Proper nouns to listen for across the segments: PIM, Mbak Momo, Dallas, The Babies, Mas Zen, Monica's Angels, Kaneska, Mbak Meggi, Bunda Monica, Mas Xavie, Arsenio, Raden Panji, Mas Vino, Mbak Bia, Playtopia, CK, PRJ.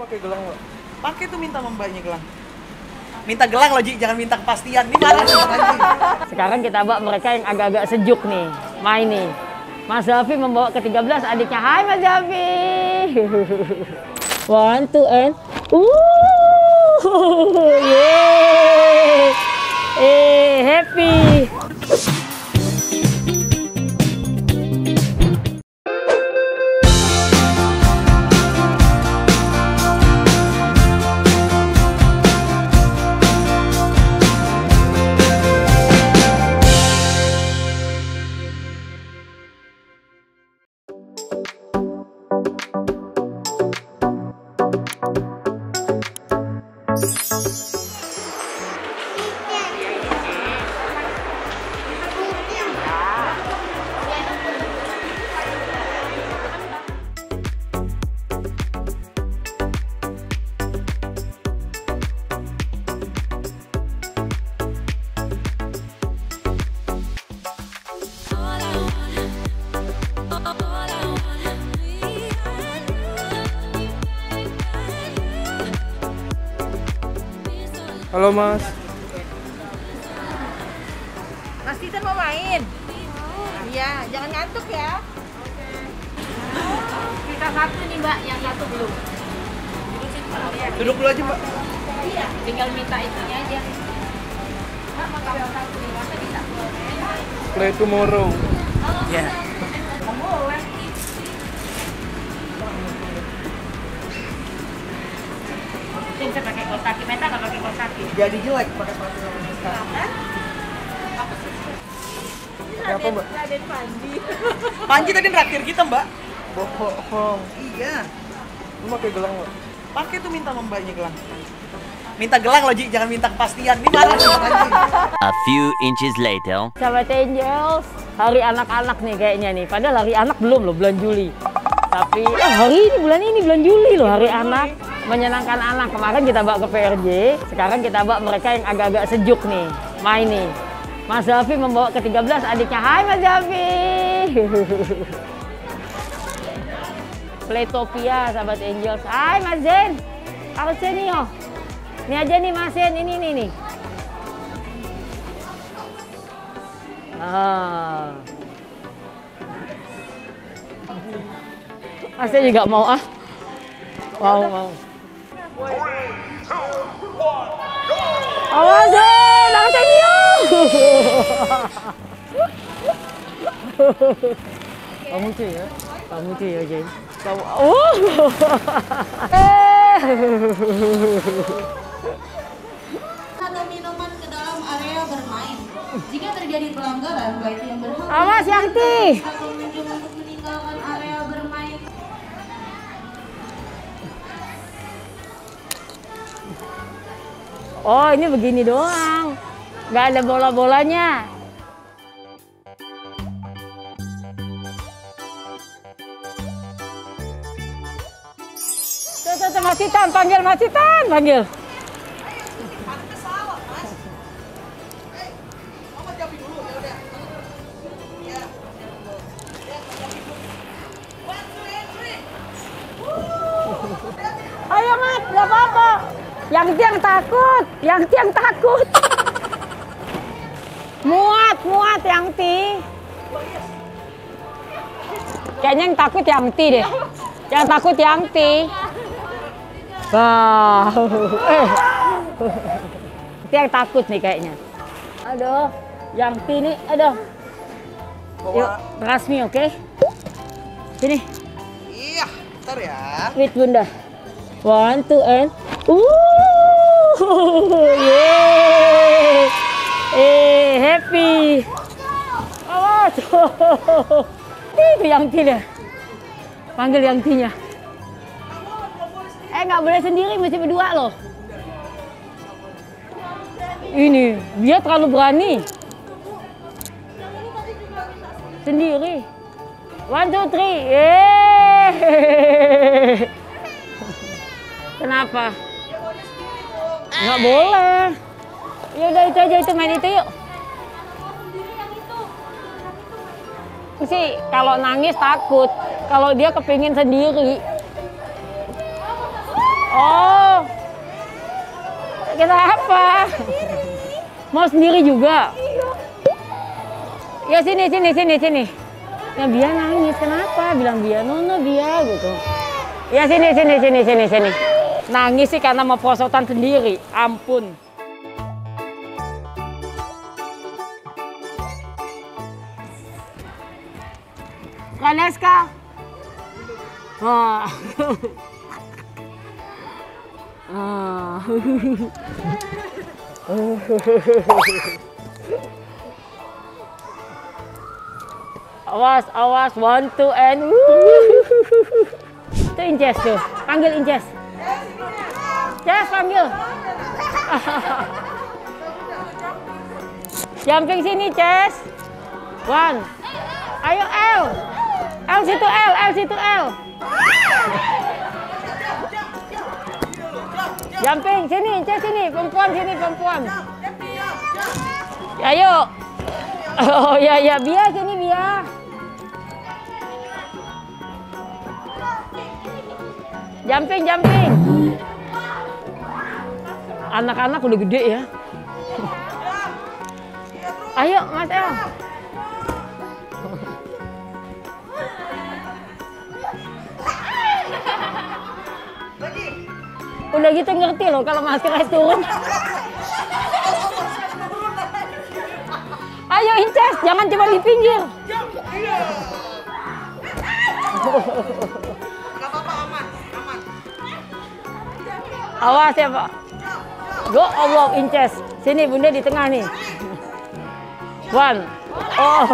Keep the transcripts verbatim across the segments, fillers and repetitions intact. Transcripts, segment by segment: pakai gelang nggak? Pakai tuh, minta membanya gelang. Minta gelang loh, Ji, jangan minta kepastian. Ini malah sekarang kita bawa mereka yang agak-agak sejuk nih, main nih. Mas Xavie membawa ke tiga belas adiknya. Hai Mas Xavie. One, two, and... Uh, yeah. Eh, happy. Halo Mas. Mas Titan mau main? Iya, oh. Jangan ngantuk ya. Oke. Kita satu nih Mbak, yang satu belum. Duduk dulu aja Mbak. Iya, tinggal minta itunya aja. Mbak mau kamu satu nih, masa bisa boleh? Play tomorrow. Iya. Boleh. Saya pakai kol kaki, meta nggak pakai kol kaki. Jadi jelek pakai sepatu sama Meta. Apa sih? Siapa Mbak? Raden Panji. Panji tadi traktir kita Mbak. Bohong. Iya. Lu pakai gelang nggak? Pakai tuh, minta membanya gelang. Minta gelang loh Ji, jangan minta kepastian. Ini malah a few inches later. Sahabat Angels, hari anak-anak nih kayaknya nih. Padahal hari anak belum loh, bulan Juli. Tapi eh, hari ini bulan ini bulan Juli loh, hari anak. Menyenangkan anak, kemarin kita bawa ke P R J, sekarang kita bawa mereka yang agak-agak sejuk nih, main nih. Mas Xavie membawa ke tiga belas adiknya. Hai Mas Xavie. Playtopia, sahabat Angels. Hai Mas Zen. Arsenio. Ini aja nih Mas Zen, ini nih nih. Ah. Mas Zen juga mau ah. Wow, mau. Awas Zen, Arsenio. Kamu cuy ya, kamu cuy ya Zen. Kamu, oh. Ada minuman ke dalam area bermain. Jika terjadi pelanggaran, baik yang berhak. Awas Yanti. Atau minum untuk meninggalkan area bermain. Oh, ini begini doang. Nggak ada bola-bolanya. Tuh, tuh, tuh, Mas Titan. Panggil, Mas Titan. Panggil. Ayo, Mas. Nggak apa-apa. Yang tiang takut, yang tiang takut. Muat, muat yang ti. Kayaknya yang takut yang ti deh. Yang takut yang ti. Wah. Eh. Tiang takut nih kayaknya. Aduh, yang ti nih, aduh. Yuk, resmi oke? Okay? Sini. Iya, ntar ya. Wait, Bunda. One, two, and... Uh, yeah. Eh, happy. Awas. Itu yang tinya. Panggil yang tinya. Eh, nggak boleh sendiri, mesti berdua loh. Ini, dia terlalu berani. Sendiri. One, two, three. Yeah. Kenapa? Nggak boleh. Ya udah itu aja, itu main itu yuk. Sih kalau nangis takut, kalau dia kepingin sendiri. Oh. Kenapa? Mau sendiri juga? Ya sini, sini, sini, sini. Ya Bia nangis, kenapa? Bilang Bia, nono Bia gitu. Ya sini, sini, sini, sini, sini. Nangis sih karena mau perosotan sendiri, ampun. Kaneska. Ah. Ah. Awas, awas, one, two, and itu Inces tuh, panggil Inces. Ces, panggil. Jumping sini, Ces. One. Ayo, L. L situ, L, L situ, L. Jumping, sini, Ces sini, perempuan sini, perempuan. Ayo. Oh, ya, ya, Bia sini, Bia. Jumping, jumping. Anak-anak udah gede ya. Ayo, Mas El. Udah gitu ngerti loh kalau Mas El turun. Ayo Inces, jangan cuma di pinggir. Awas ya Pak. Go Allah Inces. Sini Bunda di tengah nih. One. Oh.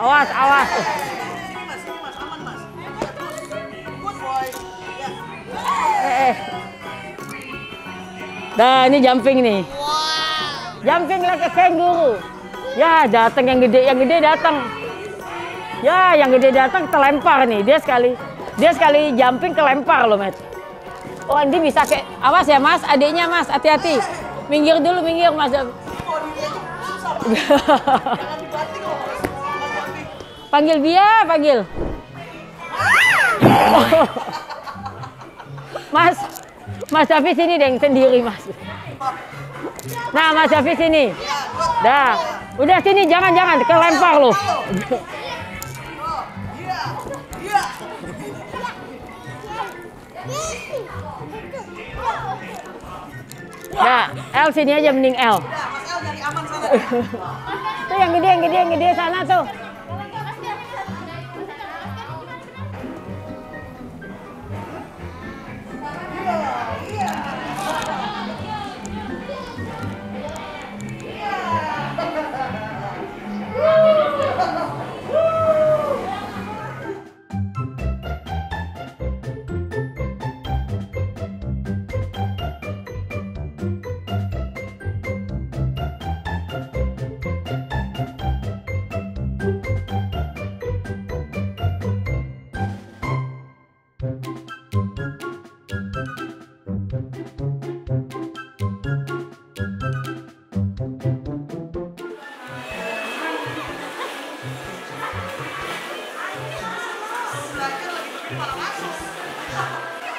Awas, awas. Eh. Nah ini jumping nih. Jumping lagi kangguru. Ya datang yang gede, yang gede datang. Ya, yang gede datang terlempar nih. Dia sekali dia sekali jumping kelempar loh, Mas. Oh, Andi bisa kayak awas ya, Mas. Adiknya, Mas, hati-hati. Minggir dulu, minggir, Mas. Panggil Bia, panggil. Oh. Mas, Mas Xavie sini deh, sendiri, Mas. Nah, Mas Xavie sini. Dah. Udah sini, jangan-jangan kelempar loh. Ya, L sini aja mending L. Tuh yang gede, yang gede, yang gede sana tuh.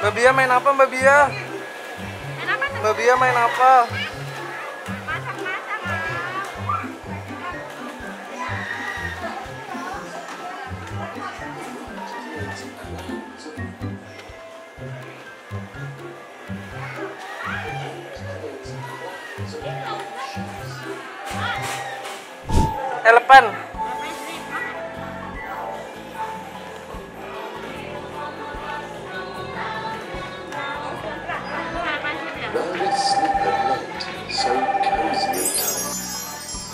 Mbak Bia main apa, Mbak Bia? Main apa? Mbak Bia main apa? Masak-masak, Mam. Elepan.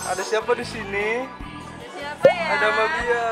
Ada siapa di sini? Ada siapa ya? Ada Mbak Bia.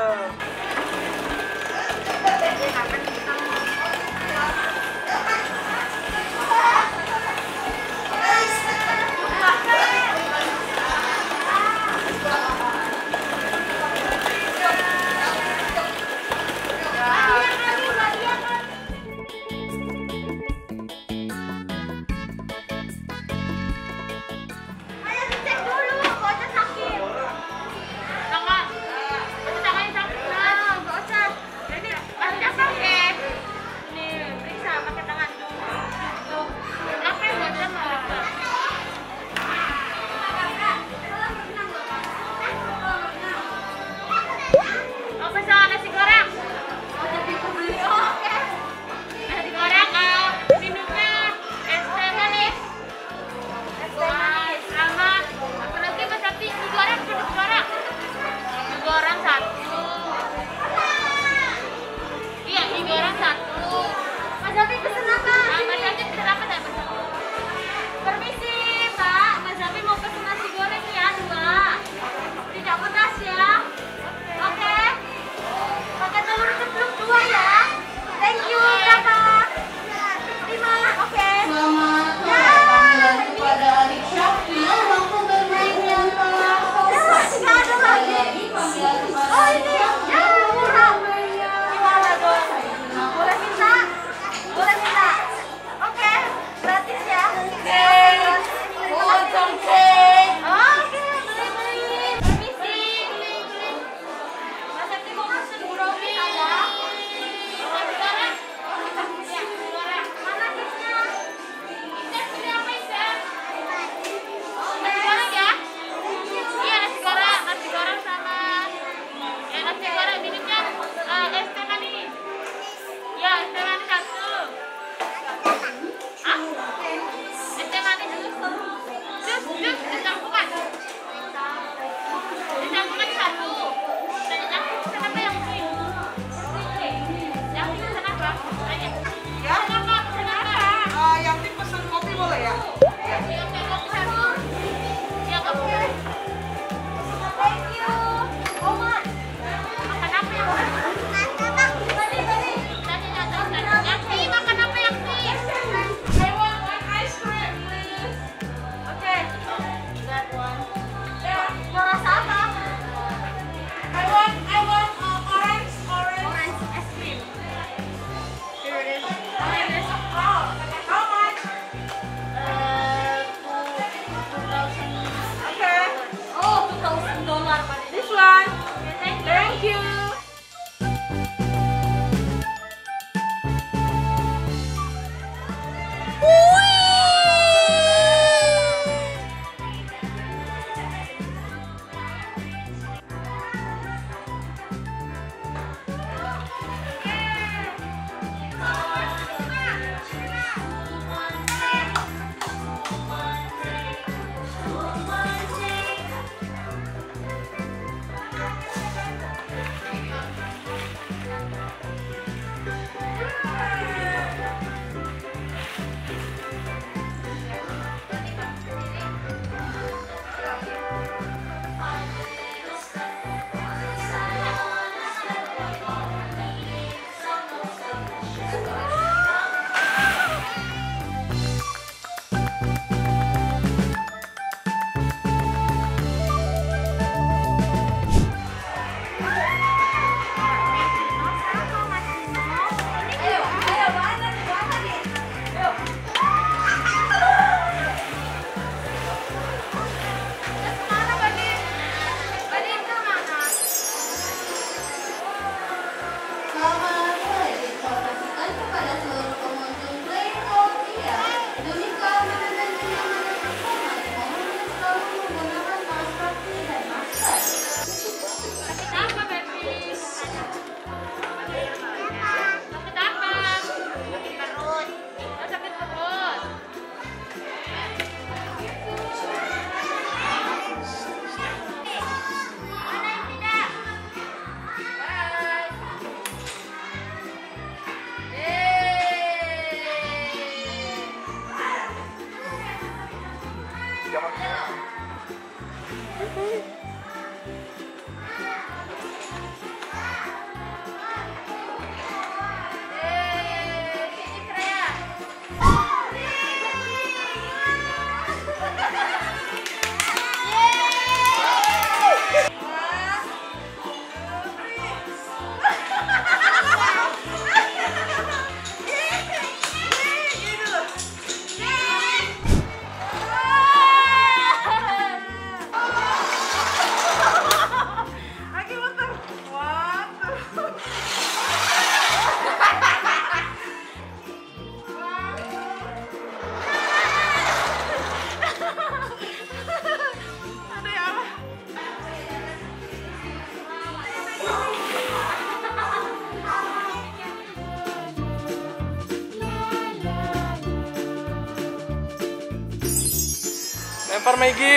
Lempar Meggi.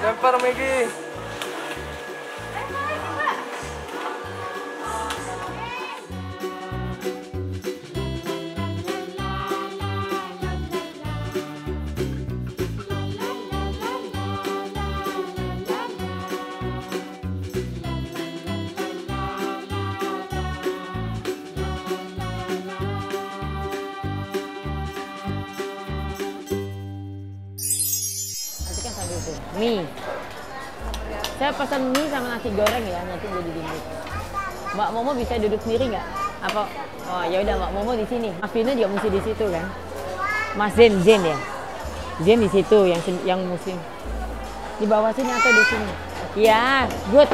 Lempar Meggi. Mie. Saya pesan mie sama nasi goreng ya, nanti jadi dingin. Mbak Momo bisa duduk sendiri nggak? Apa? Oh ya udah Mbak Momo di sini. Mas Vino juga mesti di situ kan? Mas Zen, Zen ya. Zen di situ yang yang musim. Di bawah sini atau di sini? Iya, good.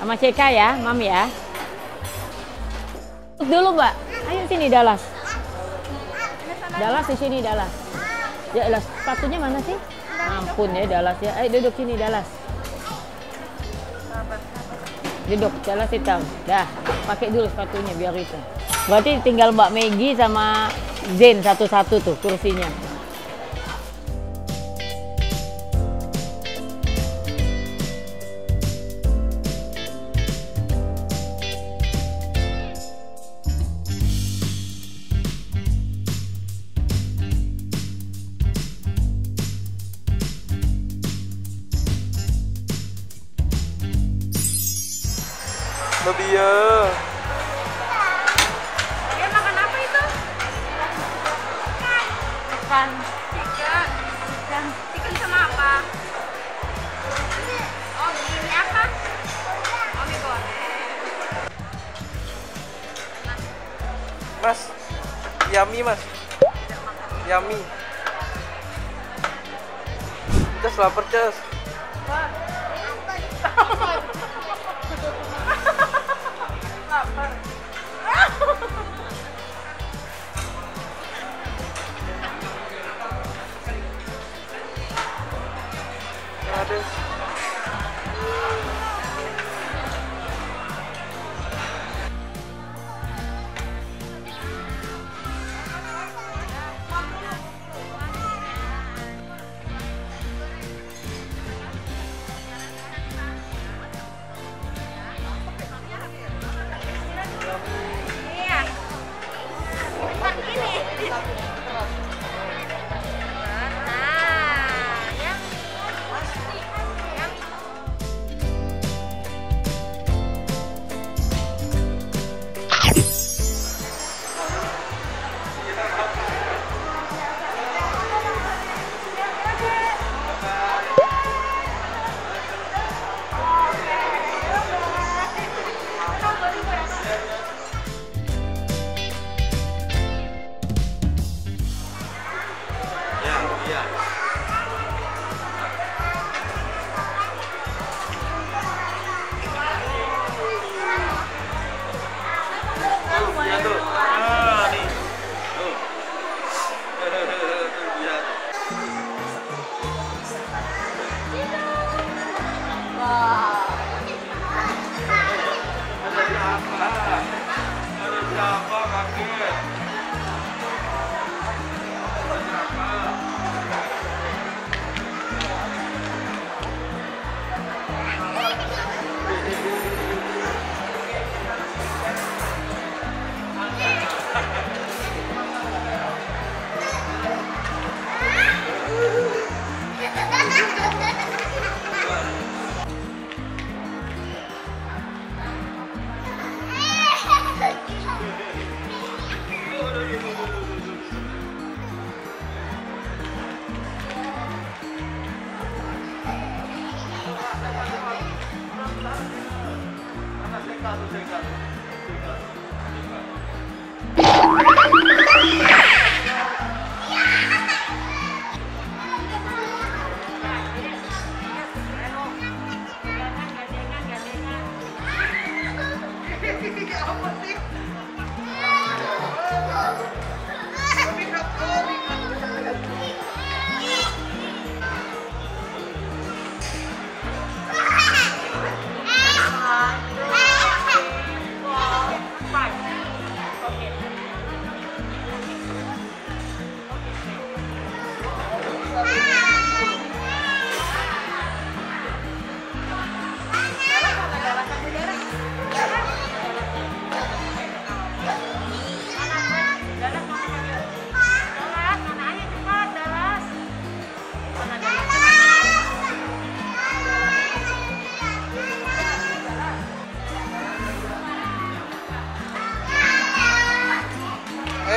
Sama C K ya, Mam ya. Dulu Mbak. Ayo sini Dallas. Dallas di sini Dallas. Ya, sepatunya mana sih? Ampun ya Dallas ya, ayo duduk sini Dallas. Duduk, Dallas hitam. Dah, pakai dulu sepatunya biar itu. Berarti tinggal Mbak Meggi sama Zain satu-satu tuh kursinya. Mbak Bia. Dia makan apa itu? Makan chicken. Dan chicken sama apa? Oh, ini apa? Oh, ini goreng. Mas, yummy mas. Yummy. Cas lapar cas.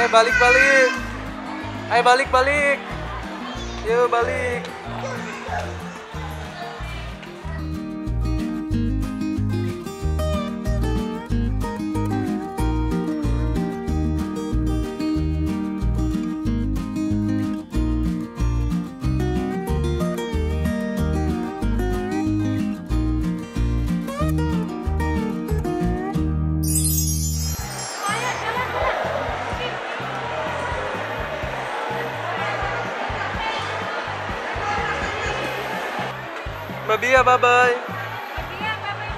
Balik-balik, ayo balik-balik, yuk balik. Mbak Bia, bye-bye. Mbak Bia, bye-bye,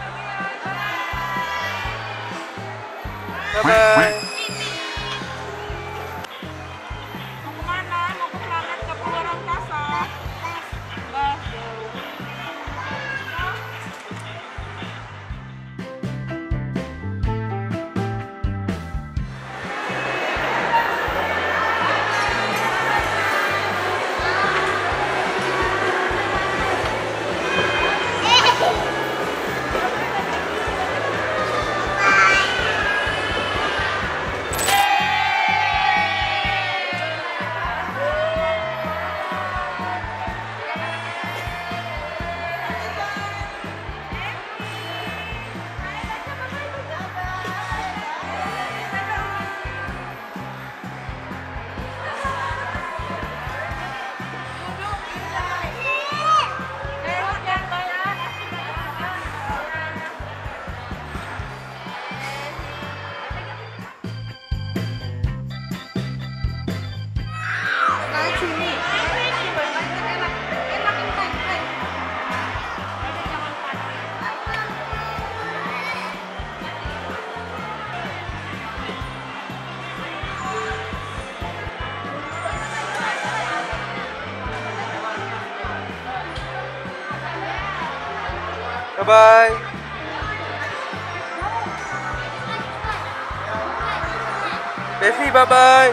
Mbak Bia. Bye-bye. Mau kemana? Mau ke planet Kepulauan Angkasa? Bye. Bye. Devi, bye bye.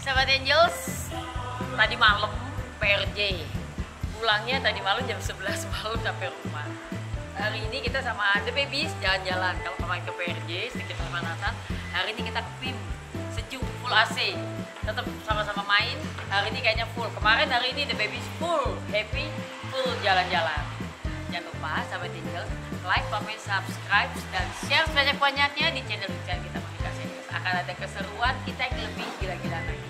Sahabat Angels, tadi malam P R J. Pulangnya tadi malam jam sebelas malam sampai rumah. Hari ini kita sama The Babies jalan-jalan. Kalau kemarin ke P R J sedikit pemanasan, hari ini kita ke P I M. Sejuk, full A C. Tetap sama-sama main. Hari ini kayaknya full. Kemarin hari ini The Babies full happy, full jalan-jalan. Jangan lupa sahabat Angel, like, comment, subscribe dan share banyak-banyaknya di channel channel kita. Akan ada keseruan kita yang lebih gila-gilaan lagi.